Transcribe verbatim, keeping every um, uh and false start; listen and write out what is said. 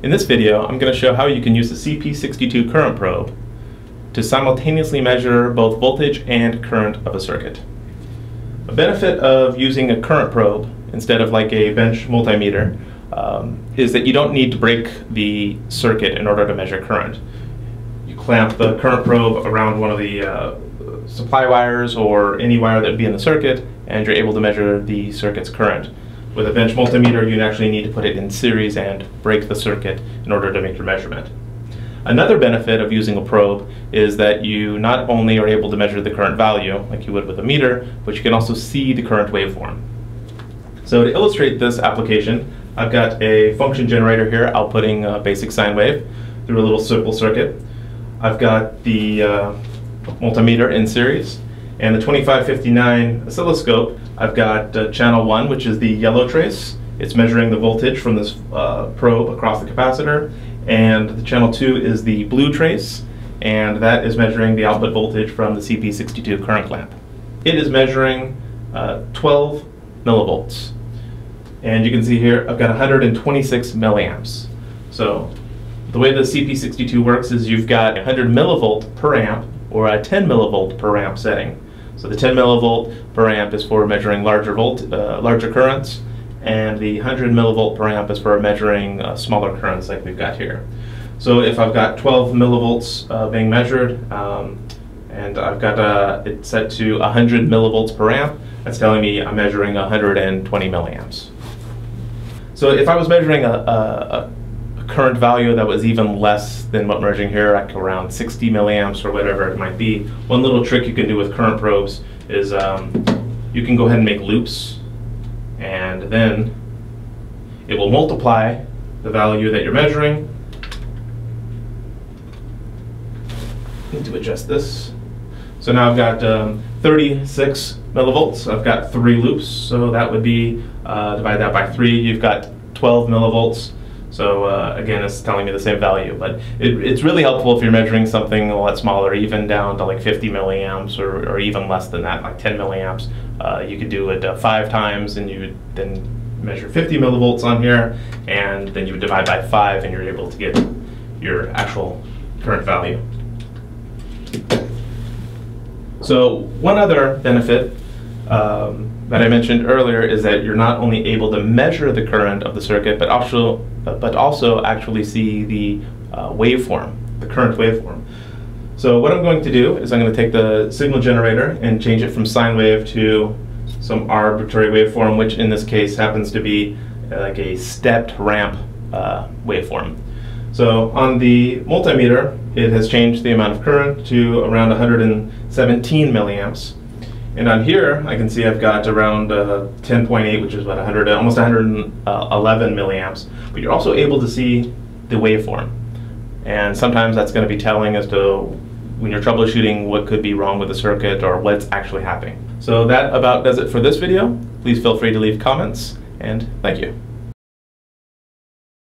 In this video, I'm going to show how you can use the C P sixty-two current probe to simultaneously measure both voltage and current of a circuit. A benefit of using a current probe instead of like a bench multimeter um, is that you don't need to break the circuit in order to measure current. You clamp the current probe around one of the uh, supply wires or any wire that would be in the circuit, and you're able to measure the circuit's current. With a bench multimeter, you'd actually need to put it in series and break the circuit in order to make your measurement. Another benefit of using a probe is that you not only are able to measure the current value, like you would with a meter, but you can also see the current waveform. So to illustrate this application, I've got a function generator here outputting a basic sine wave through a little simple circuit. I've got the uh, multimeter in series, and the twenty-five fifty-nine oscilloscope. I've got uh, channel one, which is the yellow trace. It's measuring the voltage from this uh, probe across the capacitor. And the channel two is the blue trace, and that is measuring the output voltage from the C P sixty-two current lamp. It is measuring uh, twelve millivolts. And you can see here, I've got one hundred twenty-six milliamps. So the way the C P sixty-two works is you've got one hundred millivolt per amp, or a ten millivolt per amp setting. So the ten millivolt per amp is for measuring larger volt, uh, larger currents, and the one hundred millivolt per amp is for measuring uh, smaller currents like we've got here. So if I've got twelve millivolts uh, being measured, um, and I've got uh, it set to one hundred millivolts per amp, that's telling me I'm measuring one hundred twenty milliamps. So if I was measuring a, a, a current value that was even less than what we're measuring here, like around sixty milliamps or whatever it might be. One little trick you can do with current probes is um, you can go ahead and make loops, and then it will multiply the value that you're measuring. I need to adjust this. So now I've got um, thirty-six millivolts. I've got three loops, so that would be uh, divide that by three. You've got twelve millivolts. So uh, again, it's telling me the same value, but it, it's really helpful if you're measuring something a lot smaller, even down to like fifty milliamps or, or even less than that, like ten milliamps. Uh, you could do it uh, five times, and you would then measure fifty millivolts on here, and then you would divide by five, and you're able to get your actual current value. So one other benefit um, that I mentioned earlier is that you're not only able to measure the current of the circuit, but also but also actually see the uh, waveform, the current waveform. So what I'm going to do is I'm going to take the signal generator and change it from sine wave to some arbitrary waveform, which in this case happens to be like a stepped ramp uh, waveform. So on the multimeter, it has changed the amount of current to around one hundred seventeen milliamps. And on here, I can see I've got around uh, ten point eight, which is about one hundred, almost one hundred eleven milliamps. But you're also able to see the waveform. And sometimes that's going to be telling as to when you're troubleshooting what could be wrong with the circuit or what's actually happening. So that about does it for this video. Please feel free to leave comments, and thank you.